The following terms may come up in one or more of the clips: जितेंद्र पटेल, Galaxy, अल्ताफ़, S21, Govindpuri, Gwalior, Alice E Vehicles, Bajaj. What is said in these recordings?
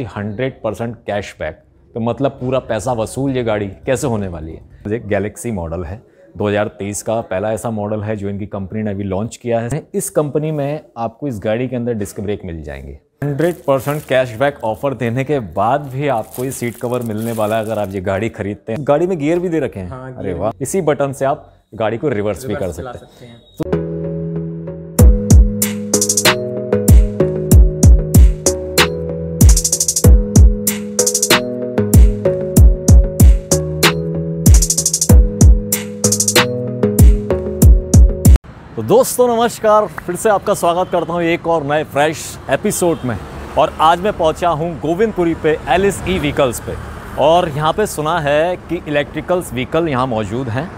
100% cashback, तो मतलब पूरा पैसा वसूल ये गाड़ी कैसे होने वाली है। एक गैलेक्सी मॉडल है 2023 का पहला ऐसा मॉडल है जो इनकी कंपनी ने अभी लॉन्च किया है। इस कंपनी में आपको इस गाड़ी के अंदर डिस्क ब्रेक मिल जाएंगे। 100% कैशबैक ऑफर देने के बाद भी आपको ये सीट कवर मिलने वाला है अगर आप ये गाड़ी खरीदते हैं। गाड़ी में गियर भी दे रखे हैं। हाँ, अरे वाह। इसी बटन से आप गाड़ी को रिवर्स भी कर सकते हैं। तो दोस्तों नमस्कार, फिर से आपका स्वागत करता हूँ एक और नए फ्रेश एपिसोड में। और आज मैं पहुँचा हूँ गोविंदपुरी पे एलिस ई व्हीकल्स पे, और यहाँ पे सुना है कि इलेक्ट्रिकल्स व्हीकल यहाँ मौजूद हैं।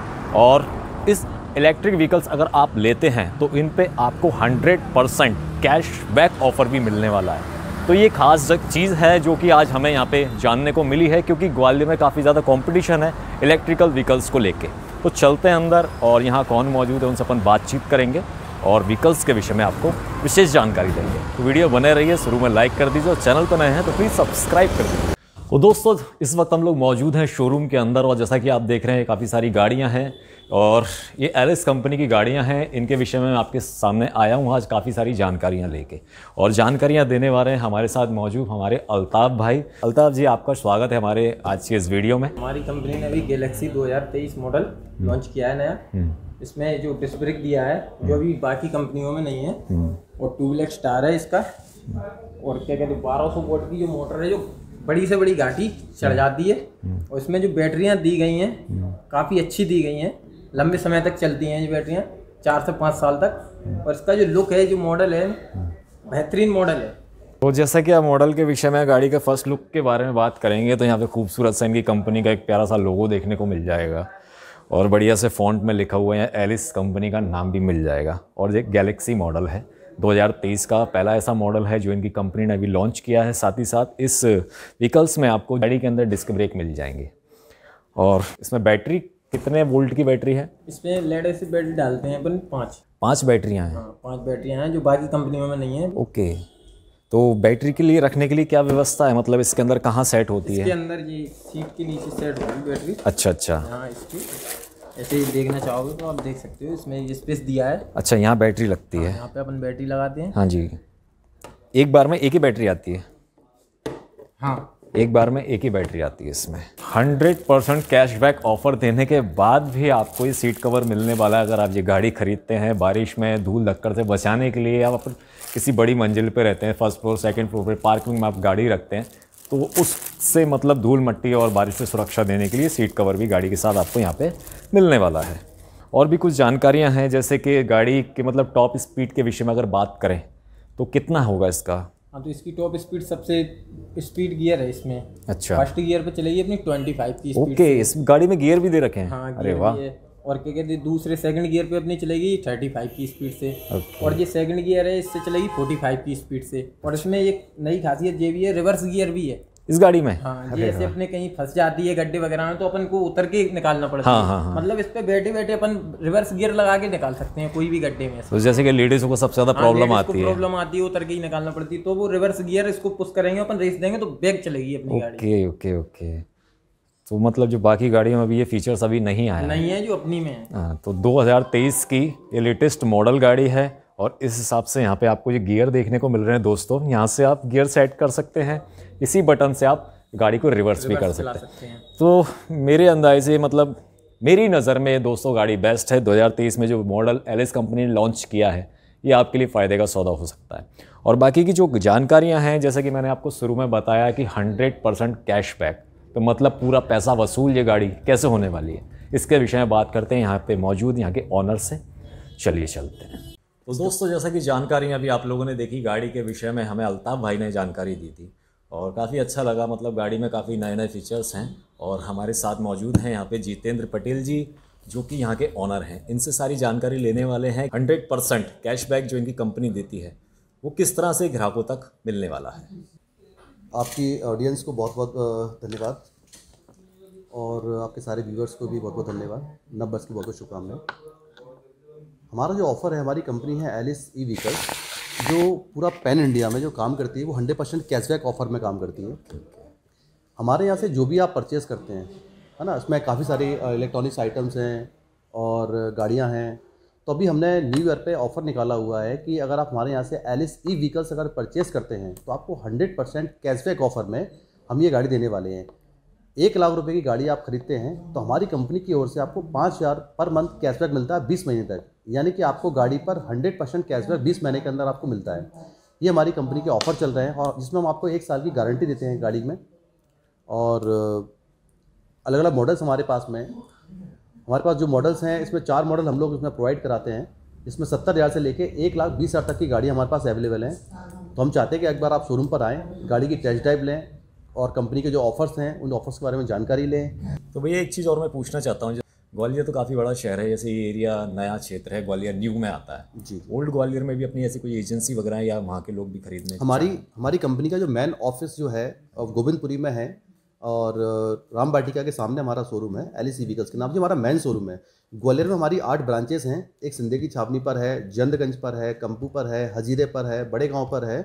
और इस इलेक्ट्रिक व्हीकल्स अगर आप लेते हैं तो इन पे आपको 100% कैशबैक ऑफ़र भी मिलने वाला है। तो ये ख़ास चीज़ है जो कि आज हमें यहाँ पे जानने को मिली है, क्योंकि ग्वालियर में काफ़ी ज़्यादा कॉम्पिटिशन है इलेक्ट्रिकल व्हीकल्स को लेकर। तो चलते हैं अंदर और यहाँ कौन मौजूद है उनसे अपन बातचीत करेंगे और व्हीकल्स के विषय में आपको विशेष जानकारी देंगे। तो वीडियो बने रहिए, शुरू में लाइक कर दीजिए और चैनल पर नए हैं तो प्लीज़ सब्सक्राइब कर दीजिए। तो दोस्तों इस वक्त हम लोग मौजूद हैं शोरूम के अंदर, और जैसा कि आप देख रहे हैं काफ़ी सारी गाड़ियाँ हैं और ये एलिस कंपनी की गाड़ियाँ हैं। इनके विषय में मैं आपके सामने आया हूँ आज काफ़ी सारी जानकारियाँ लेके, और जानकारियाँ देने वाले हैं हमारे साथ मौजूद हमारे अल्ताफ़ भाई। अल्ताफ़ जी आपका स्वागत है हमारे आज के इस वीडियो में। हमारी कंपनी ने अभी गैलेक्सी 2023 मॉडल लॉन्च किया है नया। इसमें जो डिस्क ब्रेक दिया है जो अभी बाकी कंपनियों में नहीं है, और 2 लाख स्टार है इसका। और क्या कहते हैं 1200 वॉट की जो मोटर है जो बड़ी से बड़ी घाटी चढ़ जाती है। और इसमें जो बैटरियाँ दी गई हैं काफ़ी अच्छी दी गई हैं, लंबे समय तक चलती हैं ये बैटरियाँ 4 से 5 साल तक। और इसका जो लुक है जो मॉडल है बेहतरीन मॉडल है। तो जैसा कि आप मॉडल के विषय में गाड़ी के फर्स्ट लुक के बारे में बात करेंगे तो यहाँ पे खूबसूरत सा इनकी कंपनी का एक प्यारा सा लोगो देखने को मिल जाएगा, और बढ़िया से फॉन्ट में लिखा हुआ है एलिस कंपनी का नाम भी मिल जाएगा। और ये गैलेक्सी मॉडल है 2023 का पहला ऐसा मॉडल है जो इनकी कंपनी ने अभी लॉन्च किया है। साथ ही साथ इस व्हीकल्स में आपको गाड़ी के अंदर डिस्क ब्रेक मिल जाएंगे। और इसमें बैटरी कितने वोल्ट की बैटरी है? इसमें लेड एसिड बैटरी डालते हैं अपन 5 बैटरियां हैं। हाँ, 5 बैटरियां हैं जो बाकी कंपनियों में नहीं है। ओके, तो बैटरी के लिए रखने के लिए क्या व्यवस्था है, मतलब इसके अंदर कहाँ सेट होती है? इसके अंदर ये सीट के नीचे सेट होगी बैटरी। अच्छा। हाँ, इसकी ऐसे ही देखना चाहोगे तो आप देख सकते हो, इसमें ये स्पेस दिया है। अच्छा, यहाँ बैटरी लगती है। यहाँ पे अपन बैटरी लगाते हैं। हाँ जी, एक बार में एक ही बैटरी आती है। हाँ, एक बार में एक ही बैटरी आती है इसमें। 100% कैशबैक ऑफ़र देने के बाद भी आपको ये सीट कवर मिलने वाला है अगर आप ये गाड़ी खरीदते हैं। बारिश में धूल धक्कर से बचाने के लिए आप किसी बड़ी मंजिल पे रहते हैं, फर्स्ट फ्लोर सेकंड फ्लोर पे पार्किंग में आप गाड़ी रखते हैं, तो उससे मतलब धूल मट्टी और बारिश से सुरक्षा देने के लिए सीट कवर भी गाड़ी के साथ आपको यहाँ पर मिलने वाला है। और भी कुछ जानकारियाँ हैं, जैसे कि गाड़ी के मतलब टॉप स्पीड के विषय में अगर बात करें तो कितना होगा इसका? हाँ, तो इसकी टॉप स्पीड सबसे स्पीड गियर है इसमें। अच्छा, फर्स्ट गियर पे चलेगी अपनी 25 की स्पीड। ओके, इस गाड़ी में गियर भी दे रखे हैं। हाँ, अरे वाह। और क्या कहते हैं दूसरे सेकंड गियर पे अपनी चलेगी 35 की स्पीड से। और ये सेकंड गियर है इससे चलेगी 45 की स्पीड से। और इसमें एक नई खासियत ये भी है, रिवर्स गियर भी है इस गाड़ी में। हाँ, ये ऐसे अपने कहीं फंस जाती है गड्ढे वगैरह में तो अपन को उतर के निकालना पड़ता है। हाँ, मतलब इस पे बैठे बैठे अपन रिवर्स गियर लगा के निकाल सकते हैं कोई भी गड्ढे में। तो जैसे कि लेडीज़ों को सबसे ज्यादा प्रॉब्लम आती है उतर के ही निकालना पड़ती है, तो वो रिवर्स गियर इसको पुश करेंगे अपन रेस देंगे तो बैक चलेगी अपनी गाड़ी। ओके। तो मतलब जो बाकी गाड़ियों में भी ये फीचर्स अभी नहीं है जो अपनी में है। तो 2023 की ये लेटेस्ट मॉडल गाड़ी है, और इस हिसाब से यहाँ पे आपको ये गियर देखने को मिल रहे हैं। दोस्तों यहाँ से आप गियर सेट कर सकते हैं, इसी बटन से आप गाड़ी को रिवर्स भी कर सकते हैं। तो मेरे अंदाजे मतलब मेरी नज़र में दोस्तों गाड़ी बेस्ट है। 2023 में जो मॉडल एलिस कंपनी ने लॉन्च किया है ये आपके लिए फ़ायदे का सौदा हो सकता है। और बाकी की जो जानकारियाँ हैं, जैसे कि मैंने आपको शुरू में बताया कि 100% कैशबैक, तो मतलब पूरा पैसा वसूल ये गाड़ी कैसे होने वाली है, इसके विषय में बात करते हैं यहाँ पर मौजूद यहाँ के ऑनर से। चलिए चलते हैं। तो दोस्तों जैसा कि जानकारियाँ अभी आप लोगों ने देखी गाड़ी के विषय में, हमें अल्ताफ़ भाई ने जानकारी दी थी और काफ़ी अच्छा लगा। मतलब गाड़ी में काफ़ी नए नए फीचर्स हैं। और हमारे साथ मौजूद हैं यहाँ पे जितेंद्र पटेल जी जो कि यहाँ के ऑनर हैं। इनसे सारी जानकारी लेने वाले हैं। 100% कैशबैक जो इनकी कंपनी देती है वो किस तरह से ग्राहकों तक मिलने वाला है। आपकी ऑडियंस को बहुत बहुत धन्यवाद, और आपके सारे व्यूअर्स को भी बहुत बहुत धन्यवाद। नब्बस की बहुत बहुत शुभकामनाएँ। हमारा जो ऑफ़र है, हमारी कंपनी है एलिस ई व्हीकल्स जो पूरा पैन इंडिया में जो काम करती है वो 100% कैशबैक ऑफर में काम करती है। हमारे यहाँ से जो भी आप परचेस करते हैं, है ना, इसमें काफ़ी सारे इलेक्ट्रॉनिक्स आइटम्स हैं और गाड़ियाँ हैं। तो अभी हमने न्यू ईयर पे ऑफ़र निकाला हुआ है कि अगर आप हमारे यहाँ से एलिस ई व्हीकल्स अगर परचेस करते हैं तो आपको 100% कैशबैक ऑफ़र में हम ये गाड़ी देने वाले हैं। 1 लाख रुपए की गाड़ी आप खरीदते हैं तो हमारी कंपनी की ओर से आपको 5,000 पर मंथ कैशबैक मिलता है 20 महीने तक, यानी कि आपको गाड़ी पर 100% कैशबैक 20 महीने के अंदर आपको मिलता है। ये हमारी कंपनी के ऑफ़र चल रहे हैं और जिसमें हम आपको 1 साल की गारंटी देते हैं गाड़ी में। और अलग अलग मॉडल्स हमारे पास जो मॉडल्स हैं, इसमें 4 मॉडल हम लोग इसमें प्रोवाइड कराते हैं। इसमें 70,000 से लेके 1,20,000 तक की गाड़ी हमारे पास अवेलेबल हैं। तो हम चाहते हैं कि एक बार आप शोरूम पर आएँ, गाड़ी की टेस्ट ड्राइव लें और कंपनी के जो ऑफ़र्स हैं उन ऑफ़र्स के बारे में जानकारी लें। तो भैया एक चीज़ और मैं पूछना चाहता हूँ, ग्वालियर तो काफ़ी बड़ा शहर है, जैसे ये एरिया नया क्षेत्र है, ग्वालियर न्यू में आता है जी। ओल्ड ग्वालियर में भी अपनी ऐसी कोई एजेंसी वगैरह या वहाँ के लोग भी खरीदने? हमारी कंपनी का जो मेन ऑफिस जो है गोविंदपुरी में है और राम बाटिका के सामने हमारा शोरूम है एलिस ई व्हीकल्स के नाम से। हमारा मेन शोरूम है ग्वालियर में। हमारी 8 ब्रांचेस हैं, एक सिंधे की छावनी पर है, जंदगंज पर है, कंपू पर है, हजीरे पर है, बड़े गांव पर है,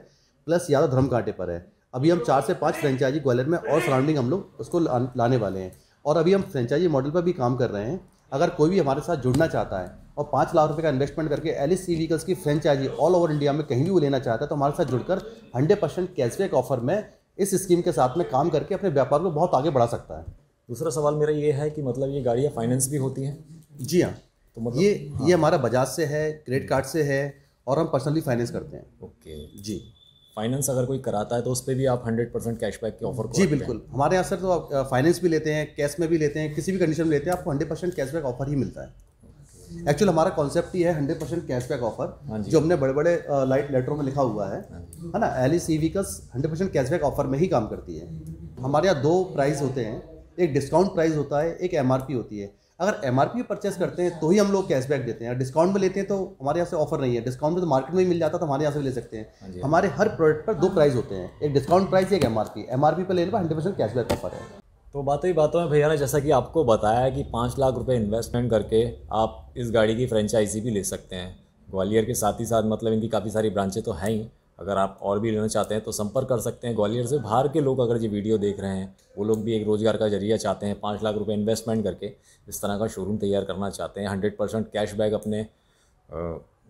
प्लस यादव धर्मकांटे पर है। अभी हम 4 से 5 फ्रेंचाइजी ग्वालियर में और सराउंडिंग हम लोग उसको लाने वाले हैं। और अभी हम फ्रेंचाइजी मॉडल पर भी काम कर रहे हैं। अगर कोई भी हमारे साथ जुड़ना चाहता है और 5 लाख रुपये का इन्वेस्टमेंट करके एलिस ई व्हीकल्स की फ्रेंचाइजी ऑल ओवर इंडिया में कहीं भी वो लेना चाहता है तो हमारे साथ जुड़कर 100% कैशबैक ऑफर में इस स्कीम के साथ में काम करके अपने व्यापार को बहुत आगे बढ़ा सकता है। दूसरा सवाल मेरा ये है कि मतलब ये गाड़ियाँ फाइनेंस भी होती हैं? जी हाँ, तो मतलब ये हमारा बजाज से है, क्रेडिट कार्ड से है और हम पर्सनली फाइनेंस करते हैं। ओके जी, फाइनेंस अगर कोई कराता है तो उस पर भी आप 100% कैशबैक के ऑफर? जी बिल्कुल, हमारे यहाँ सर तो आप फाइनेंस भी लेते हैं, कैश में भी लेते हैं, किसी भी कंडीशन में लेते हैं, आपको 100% कैशबैक ऑफर ही मिलता है। एक्चुअल हमारा कॉन्सेप्ट ही है 100% कैशबैक ऑफर, जो हमने बड़े बड़े लाइट लेटरों में लिखा हुआ है ना। एलिस ई व्हीकल्स 100% कैशबैक ऑफर में ही काम करती है। हमारे यहाँ 2 प्राइस होते हैं, एक डिस्काउंट प्राइस होता है, एक एमआरपी होती है। अगर एमआरपी परचेस करते हैं तो ही हम लोग कैशबैक देते हैं। डिस्काउंट में लेते हैं तो हमारे यहाँ से ऑफर नहीं है। डिस्काउंट में तो मार्केट में ही मिल जाता तो हमारे यहाँ से भी ले सकते हैं। हमारे हर प्रोडक्ट पर 2 प्राइस होते हैं, एक डिस्काउंट प्राइस, एक एमआरपी। एमआरपी पर लेने पर 100% कैशबैक ऑफर है। तो बातों ही बातों में भैया ने जैसा कि आपको बताया कि 5 लाख रुपए इन्वेस्टमेंट करके आप इस गाड़ी की फ्रेंचाइजी भी ले सकते हैं ग्वालियर के। साथ ही साथ मतलब इनकी काफ़ी सारी ब्रांचें तो हैं ही, अगर आप और भी लेना चाहते हैं तो संपर्क कर सकते हैं। ग्वालियर से बाहर के लोग अगर ये वीडियो देख रहे हैं, वो लोग भी एक रोज़गार का जरिया चाहते हैं, 5 लाख रुपये इन्वेस्टमेंट करके इस तरह का शोरूम तैयार करना चाहते हैं, 100% कैशबैक अपने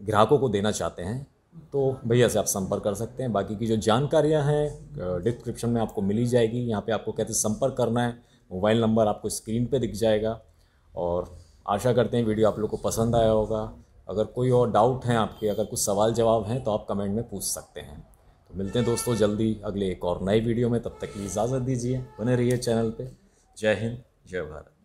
ग्राहकों को देना चाहते हैं, तो भैया से आप संपर्क कर सकते हैं। बाकी की जो जानकारियां हैं डिस्क्रिप्शन में आपको मिली जाएगी। यहाँ पे आपको कैसे संपर्क करना है, मोबाइल नंबर आपको स्क्रीन पे दिख जाएगा। और आशा करते हैं वीडियो आप लोग को पसंद आया होगा। अगर कोई और डाउट हैं आपके, अगर कुछ सवाल जवाब हैं तो आप कमेंट में पूछ सकते हैं। तो मिलते हैं दोस्तों जल्दी अगले एक और नए वीडियो में, तब तक की इजाज़त दीजिए, बने रहिए चैनल पर। जय हिंद, जय भारत।